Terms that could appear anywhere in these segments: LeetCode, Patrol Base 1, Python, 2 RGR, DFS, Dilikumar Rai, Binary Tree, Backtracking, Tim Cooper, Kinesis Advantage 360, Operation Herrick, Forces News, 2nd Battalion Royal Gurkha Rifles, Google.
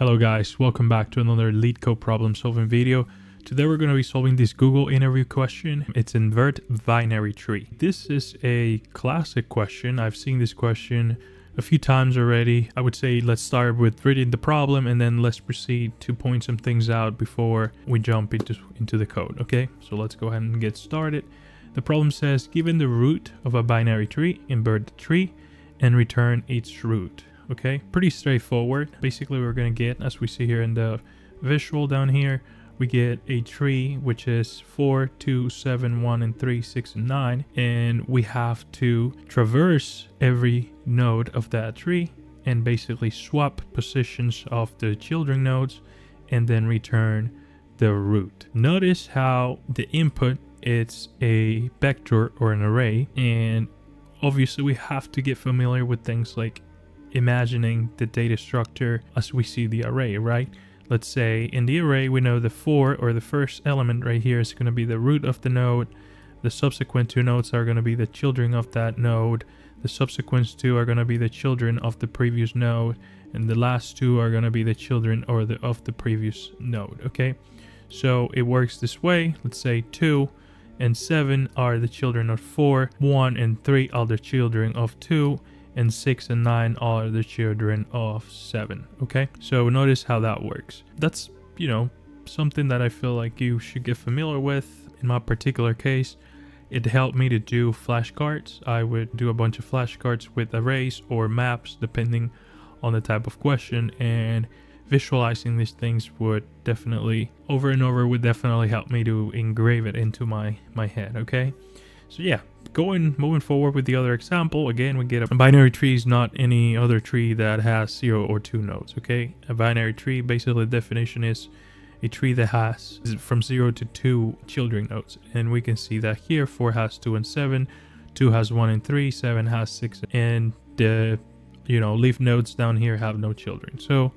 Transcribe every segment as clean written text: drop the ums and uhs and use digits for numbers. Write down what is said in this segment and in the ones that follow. Hello guys, welcome back to another LeetCode problem solving video. Today we're going to be solving this Google interview question. It's invert binary tree. This is a classic question. I've seen this question a few times already. I would say let's start with reading the problem and then let's proceed to point some things out before we jump into the code. Okay, so let's go ahead and get started. The problem says, given the root of a binary tree, invert the tree and return its root. Okay, pretty straightforward. Basically, we're going to get, as we see here in the visual down here, we get a tree, which is 4, 2, 7, 1, and 3, 6, and 9. And we have to traverse every node of that tree and basically swap positions of the children nodes and then return the root. Notice how the input, it's a vector or an array. And obviously we have to get familiar with things like imagining the data structure as we see the array, right? Let's say in the array, we know the 4 or the first element right here is going to be the root of the node. The subsequent two nodes are going to be the children of that node. The subsequent two are going to be the children of the previous node. And the last two are going to be the children of the previous node. Okay. So it works this way. Let's say 2 and 7 are the children of 4, 1 and 3 are the children of 2. And 6 and 9 are the children of 7. Okay, so notice how that works. That's, you know, something that I feel like you should get familiar with. In my particular case, it helped me to do flashcards. I would do a bunch of flashcards with arrays or maps, depending on the type of question, and visualizing these things would definitely, over and over, would definitely help me to engrave it into my head. Okay, so yeah. Moving forward with the other example, again, we get a binary tree is not any other tree that has 0 or 2 nodes, okay? A binary tree, basically the definition is a tree that has from 0 to 2 children nodes. And we can see that here, 4 has 2 and 7, 2 has 1 and 3, 7 has 6, and the, you know, leaf nodes down here have no children. So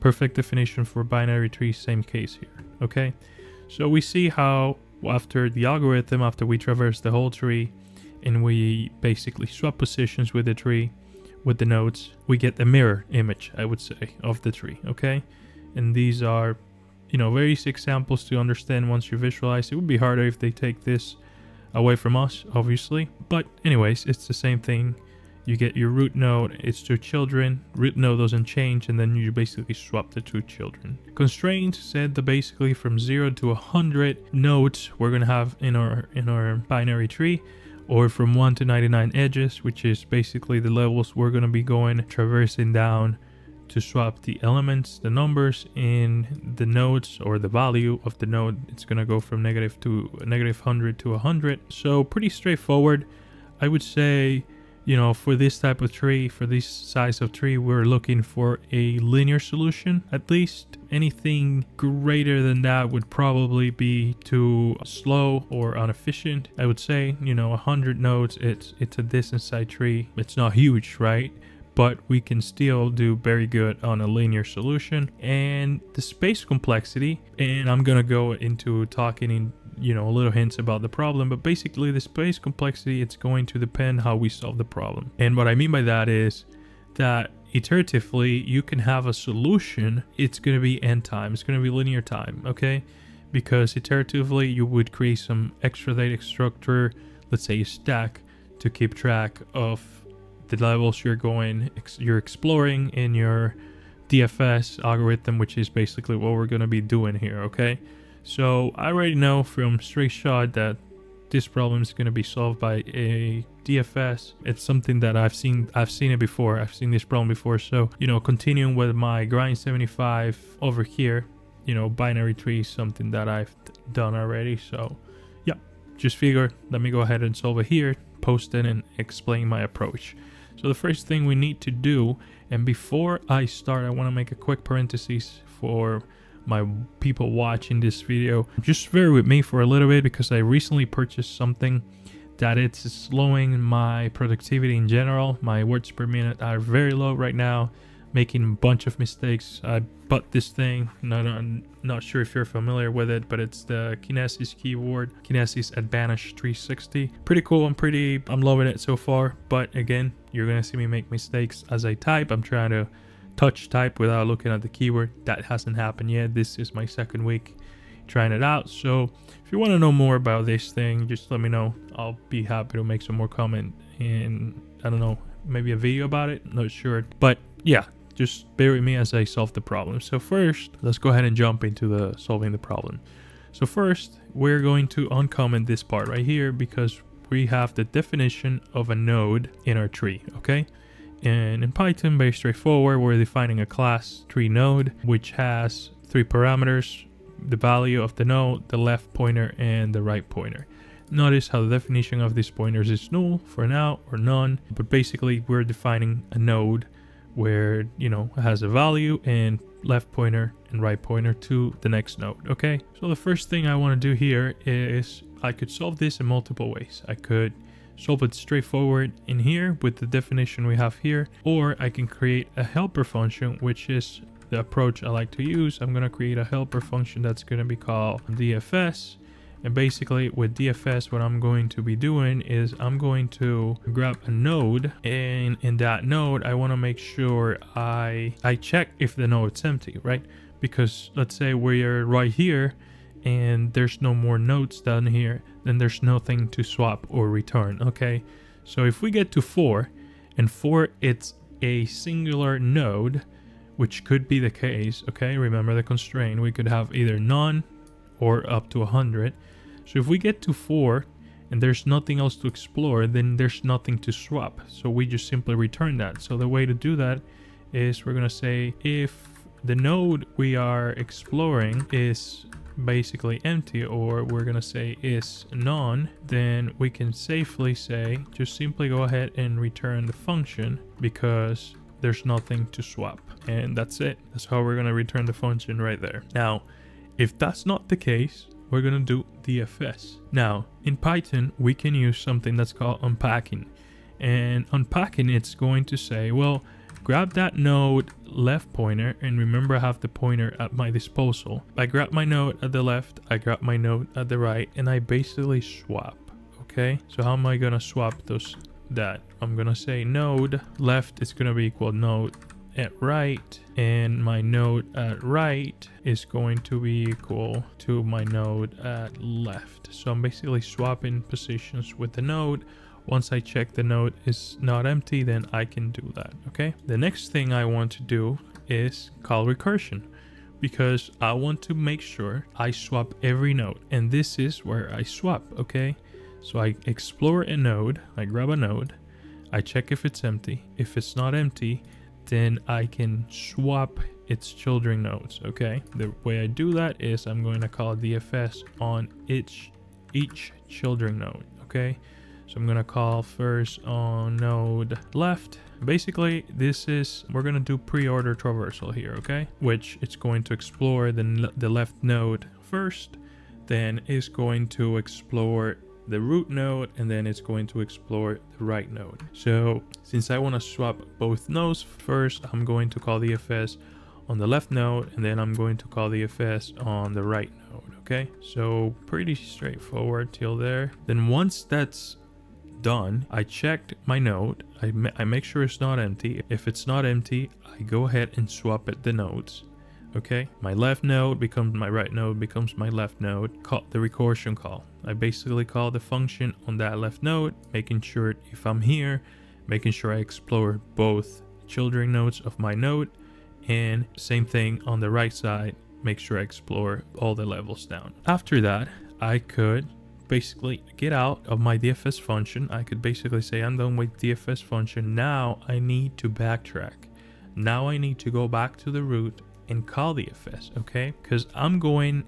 perfect definition for binary tree, same case here, okay? So we see how after the algorithm, after we traverse the whole tree, and we basically swap positions with the tree, with the nodes, we get a mirror image, I would say, of the tree, okay? And these are, you know, various examples to understand once you visualize. It would be harder if they take this away from us, obviously. But anyways, it's the same thing. You get your root node, it's 2 children, root node doesn't change, and then you basically swap the 2 children. Constraints said that basically from 0 to 100 nodes we're gonna have in our binary tree, or from 1 to 99 edges, which is basically the levels we're gonna be going, traversing down to swap the elements, the numbers in the nodes, or the value of the node. It's gonna go from -100 to 100. So pretty straightforward, I would say. You know, for this type of tree, for this size of tree, we're looking for a linear solution. At least anything greater than that would probably be too slow or inefficient. I would say, you know, 100 nodes, it's a decent sized tree. It's not huge, right? But we can still do very good on a linear solution. And the space complexity, and I'm gonna go into talking in, you know, little hints about the problem, but basically the space complexity, it's going to depend how we solve the problem. And what I mean by that is that iteratively you can have a solution. It's going to be n time, it's going to be linear time, okay? Because iteratively you would create some extra data structure, let's say a stack, to keep track of the levels you're exploring in your DFS algorithm, which is basically what we're going to be doing here, okay? So I already know from straight shot that this problem is going to be solved by a DFS. It's something that I've seen it before. I've seen this problem before. So, you know, continuing with my grind 75 over here, you know, binary tree is something that I've done already. So yeah, just figure, let me go ahead and solve it here, post it and explain my approach. So the first thing we need to do, and before I start, I want to make a quick parenthesis for my people watching this video. Just bear with me for a little bit because I recently purchased something that it's slowing my productivity in general. My words per minute are very low right now, making a bunch of mistakes. I bought this thing, I'm not sure if you're familiar with it, but it's the Kinesis keyboard, Kinesis Advantage 360. Pretty cool, I'm loving it so far. But again, you're gonna see me make mistakes as I type. I'm trying to touch type without looking at the keyword. That hasn't happened yet. This is my second week trying it out. So if you want to know more about this thing, just let me know. I'll be happy to make some more comment in, I don't know, maybe a video about it. Not sure, but yeah, just bear with me as I solve the problem. So first, let's go ahead and jump into the solving the problem. So first, we're going to uncomment this part right here because we have the definition of a node in our tree, okay? And in Python, very straightforward, we're defining a class tree node, which has three parameters: the value of the node, the left pointer, and the right pointer. Notice how the definition of these pointers is null for now or none, but basically we're defining a node where, you know, it has a value and left pointer and right pointer to the next node, okay? So the first thing I want to do here is I could solve this in multiple ways. I could solve it straightforward in here with the definition we have here, or I can create a helper function, which is the approach I like to use. I'm going to create a helper function that's going to be called DFS. And basically with DFS, what I'm going to be doing is I'm going to grab a node, and in that node, I want to make sure I check if the node's empty, right? Because let's say we're right here and there's no more nodes down here, then there's nothing to swap or return, okay? So if we get to 4, and 4 it's a singular node, which could be the case, okay? Remember the constraint, we could have either none or up to 100. So if we get to 4 and there's nothing else to explore, then there's nothing to swap. So we just simply return that. So the way to do that is we're gonna say if the node we are exploring is basically empty, or we're gonna say is none, then we can safely say, just simply go ahead and return the function because there's nothing to swap. And that's it. That's how we're gonna return the function right there. Now, if that's not the case, we're gonna do DFS. Now, in Python, we can use something that's called unpacking. And unpacking, it's going to say, well, grab that node left pointer, and remember I have the pointer at my disposal. I grab my node at the left, I grab my node at the right, and I basically swap, okay? So how am I gonna swap those? That I'm gonna say node left is gonna be equal node at right, and my node at right is going to be equal to my node at left. So I'm basically swapping positions with the node. Once I check the node is not empty, then I can do that, okay? The next thing I want to do is call recursion, because I want to make sure I swap every node, and this is where I swap, okay? So I explore a node, I grab a node, I check if it's empty. If it's not empty, then I can swap its children nodes, okay? The way I do that is I'm going to call DFS on each children node, okay? So I'm going to call first on node left. Basically, this is, we're going to do pre-order traversal here, okay? Which it's going to explore the left node first, then it's going to explore the root node, and then it's going to explore the right node. So since I want to swap both nodes, first I'm going to call DFS on the left node, and then I'm going to call DFS on the right node, okay? So pretty straightforward till there. Then once that's done, I checked my node, I make sure it's not empty. If it's not empty, I go ahead and swap the nodes, okay? My left node becomes my right node, becomes my left node. Call the recursion call. I basically call the function on that left node, making sure if I'm here, making sure I explore both children nodes of my node, and same thing on the right side, make sure I explore all the levels down. After that, I could basically get out of my DFS function. I could basically say I'm done with DFS function. Now I need to backtrack. Now I need to go back to the root and call DFS, okay? Because I'm going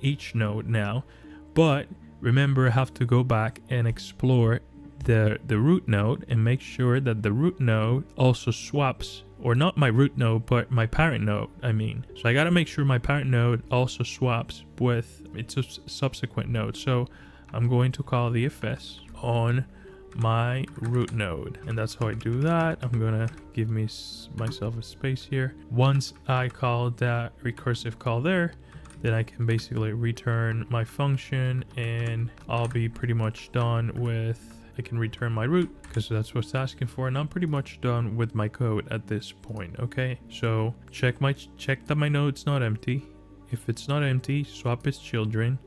each node now, but remember, I have to go back and explore the root node and make sure that the root node also swaps, or not my root node, but my parent node, I mean. So I gotta make sure my parent node also swaps with its subsequent node. So I'm going to call DFS on my root node, and that's how I do that. I'm gonna give myself a space here. Once I call that recursive call there, then I can basically return my function, and I'll be pretty much done with I can return my root because that's what it's asking for. And I'm pretty much done with my code at this point. Okay, so check that my node's not empty. If it's not empty, swap its children.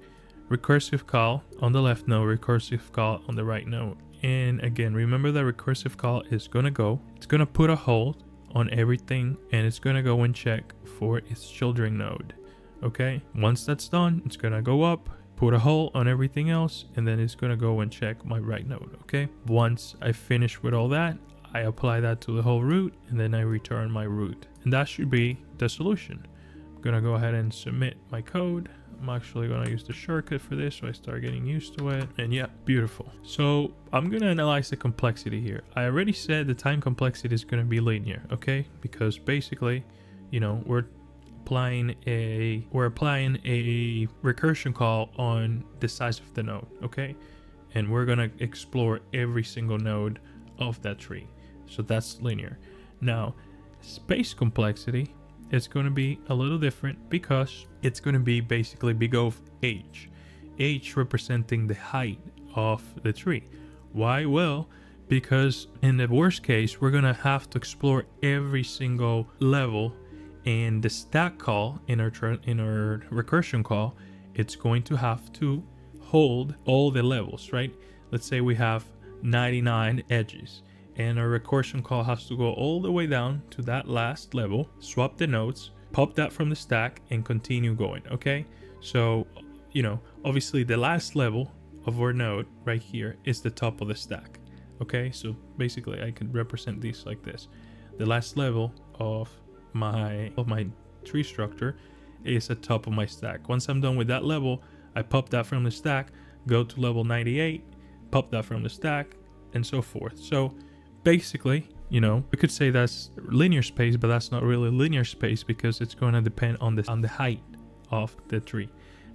Recursive call on the left node, recursive call on the right node. And again, remember that recursive call is gonna go, it's gonna put a hold on everything, and it's gonna go and check for its children node. Okay, once that's done, it's gonna go up, put a hold on everything else, and then it's gonna go and check my right node. Okay, once I finish with all that, I apply that to the whole root, and then I return my root, and that should be the solution. I'm gonna go ahead and submit my code. I'm actually gonna use the shortcut for this, so I start getting used to it. And yeah, beautiful. So I'm gonna analyze the complexity here. I already said the time complexity is gonna be linear, okay? Because basically, you know, we're applying a recursion call on the size of the node, okay? And we're gonna explore every single node of that tree. So that's linear. Now, space complexity, it's going to be a little different because it's going to be basically big O of H. H representing the height of the tree. Why? Well, because in the worst case, we're going to have to explore every single level, and the stack call in our recursion call, it's going to have to hold all the levels, right? Let's say we have 99 edges. And our recursion call has to go all the way down to that last level, swap the nodes, pop that from the stack, and continue going, okay? So, you know, obviously the last level of our node right here is the top of the stack, okay? So basically I can represent these like this. The last level of my tree structure is the top of my stack. Once I'm done with that level, I pop that from the stack, go to level 98, pop that from the stack, and so forth. So basically, you know, we could say that's linear space, but that's not really linear space because it's going to depend on the height of the tree.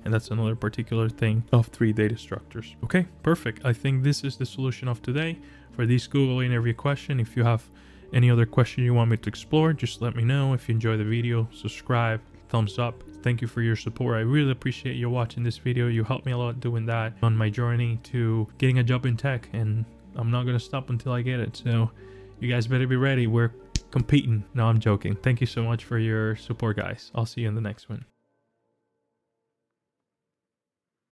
And that's another particular thing of three data structures. Okay, perfect. I think this is the solution of today for this Google interview question. If you have any other question you want me to explore, just let me know. If you enjoy the video, subscribe, thumbs up. Thank you for your support. I really appreciate you watching this video. You helped me a lot doing that on my journey to getting a job in tech, and I'm not going to stop until I get it. So you guys better be ready. We're competing. No, I'm joking. Thank you so much for your support, guys. I'll see you in the next one.